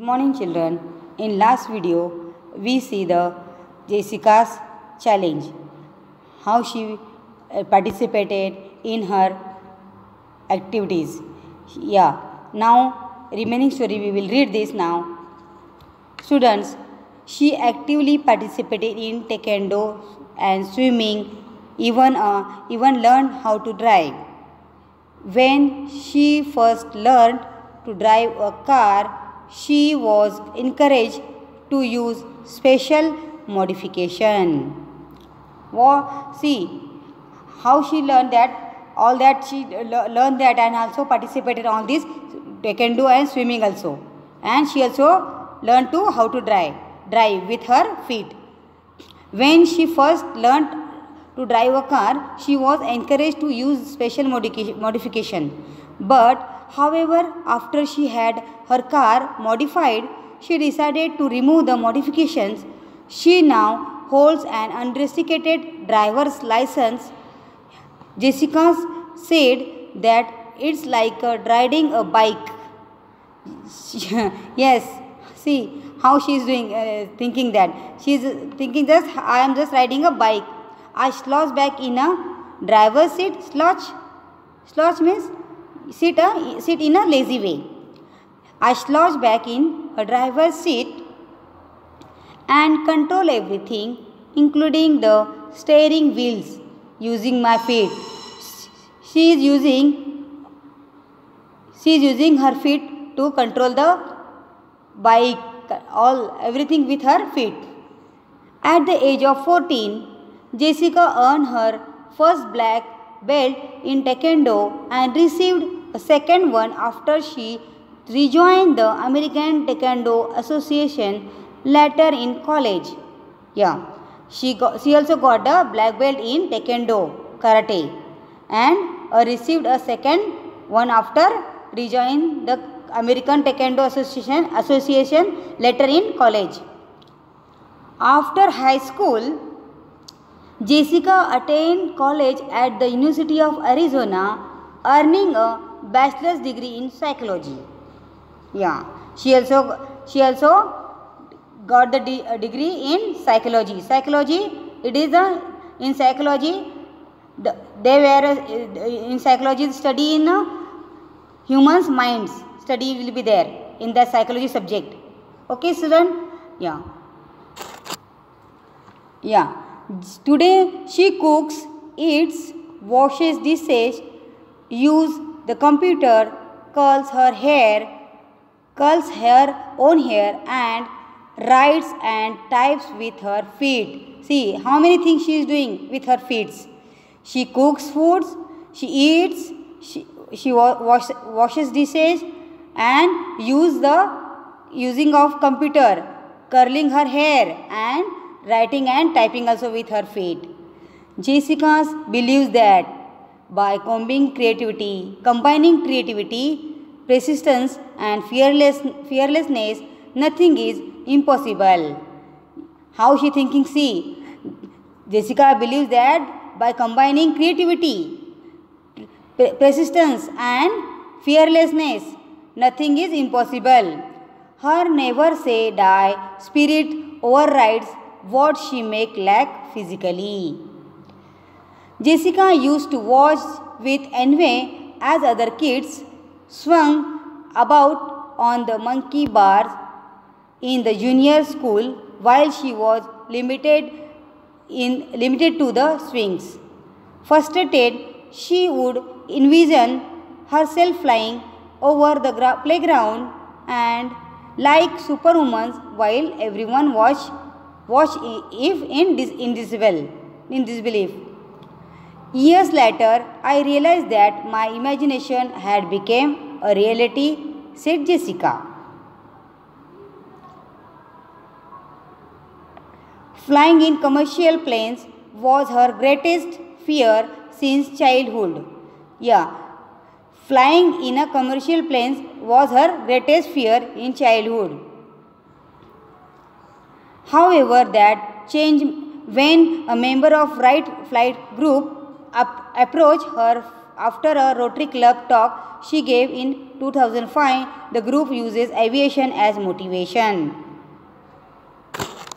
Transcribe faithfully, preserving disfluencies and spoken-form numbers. Good morning, children. In last video we see the Jessica's challenge, how she participated in her activities. Yeah, now remaining story we will read this now. Students, she actively participated in taekwondo and swimming, even uh, even learned how to drive. When she first learned to drive a car, she was encouraged to use special modification. Well, see how she learned that, all that she learned that, and also participated on this taekwondo and swimming also. And she also learned to how to drive, drive with her feet. When she first learned to drive a car, she was encouraged to use special modification. But however, after she had her car modified, she decided to remove the modifications. She now holds an unrestricted driver's license. Jessica said that it's like uh, riding a bike. Yes, see how she is doing, uh, thinking that. She is thinking that I am just riding a bike. I slouch back in a driver's seat. Slouch, slouch means sit, a, sit in a lazy way. I slouch back in a driver's seat and control everything, including the steering wheels, using my feet. She is using, she is using her feet to control the bike, all everything with her feet. At the age of fourteen, Jessica earned her first black belt in taekwondo and received a second one after she rejoined the American Taekwondo Association later in college. Yeah, she got, she also got a black belt in taekwondo karate and uh, received a second one after rejoining the American Taekwondo Association Association later in college. After high school, Jessica attained college at the University of Arizona, earning a bachelor's degree in psychology. Yeah, she also she also got the de degree in psychology. Psychology, it is a in psychology the, they were in psychology study in a humans' minds. Study will be there in the psychology subject. Okay, student. Yeah. Yeah. Today she cooks, eats, washes dishes, uses the computer, curls her hair, curls her own hair, and writes and types with her feet. See how many things she is doing with her feet. She cooks foods, she eats, she she wash, washes dishes, and uses the using of computer, curling her hair, and writing and typing also with her feet. Jessica believes that by combining creativity, combining creativity, persistence, and fearless fearlessness, nothing is impossible. How she thinking? See, Jessica believes that by combining creativity, persistence, and fearlessness, nothing is impossible. Her never say die spirit overrides what she make lack physically. Jessica used to watch with envy as other kids swung about on the monkey bars in the junior school, while she was limited in limited to the swings. Frustrated, she would envision herself flying over the playground and like superwoman, while everyone watched. Watch if in dis indivisible in disbelief. Years later, I realized that my imagination had become a reality, said Jessica. Flying in commercial planes was her greatest fear since childhood. Yeah, flying in a commercial planes was her greatest fear in childhood. However, that changed when a member of Wright flight group approached her After a Rotary Club talk she gave in two thousand five, the group uses aviation as motivation.